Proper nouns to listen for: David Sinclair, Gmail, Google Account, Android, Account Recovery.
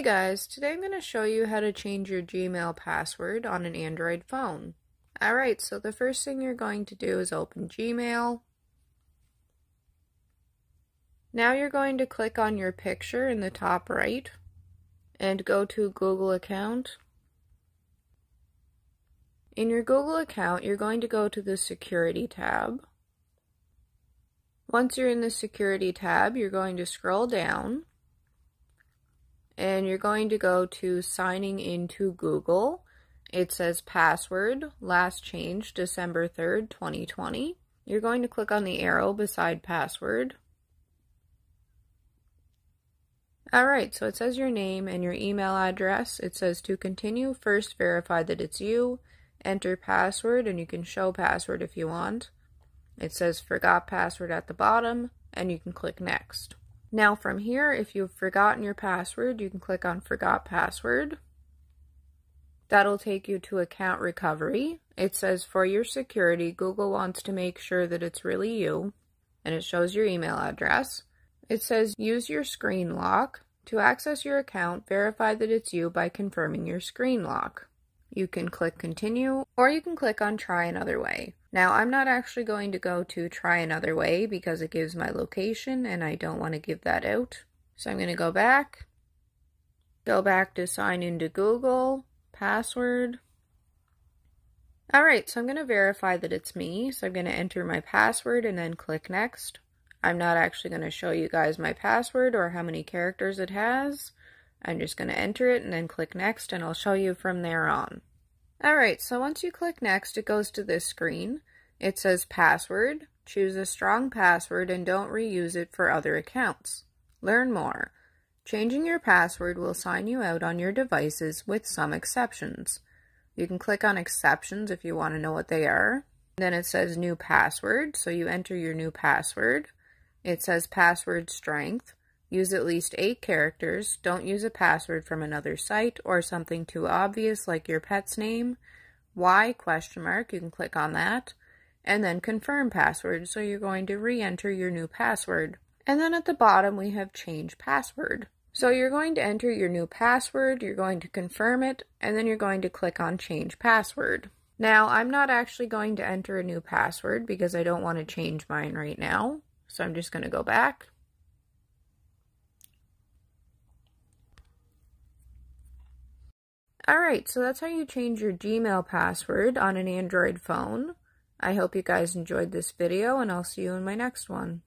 Hey guys, today I'm going to show you how to change your Gmail password on an Android phone. Alright, so the first thing you're going to do is open Gmail. Now you're going to click on your picture in the top right and go to Google Account. In your Google Account, you're going to go to the Security tab. Once you're in the Security tab, you're going to scroll down. And you're going to go to Signing into Google. It says Password, Last Change, December 3rd, 2020. You're going to click on the arrow beside Password. Alright, so it says your name and your email address. It says to continue, first verify that it's you. Enter password, and you can show password if you want. It says Forgot Password at the bottom, and you can click Next. Now from here, if you've forgotten your password, you can click on Forgot Password. That'll take you to Account Recovery. It says for your security, Google wants to make sure that it's really you, and it shows your email address. It says use your screen lock. To access your account, verify that it's you by confirming your screen lock. You can click Continue, or you can click on Try Another Way. Now, I'm not actually going to go to Try Another Way because it gives my location and I don't want to give that out. So I'm going to go back to Sign into Google, Password. Alright, so I'm going to verify that it's me. So I'm going to enter my password and then click Next. I'm not actually going to show you guys my password or how many characters it has. I'm just going to enter it and then click Next, and I'll show you from there on. Alright, so once you click Next, it goes to this screen. It says Password. Choose a strong password and don't reuse it for other accounts. Learn more. Changing your password will sign you out on your devices with some exceptions. You can click on Exceptions if you want to know what they are. Then it says New Password, so you enter your new password. It says Password Strength. Use at least 8 characters, don't use a password from another site or something too obvious like your pet's name. Why? You can click on that. And then confirm password, so you're going to re-enter your new password. And then at the bottom we have change password. So you're going to enter your new password, you're going to confirm it, and then you're going to click on change password. Now I'm not actually going to enter a new password because I don't want to change mine right now. So I'm just going to go back. Alright, so that's how you change your Gmail password on an Android phone. I hope you guys enjoyed this video, and I'll see you in my next one.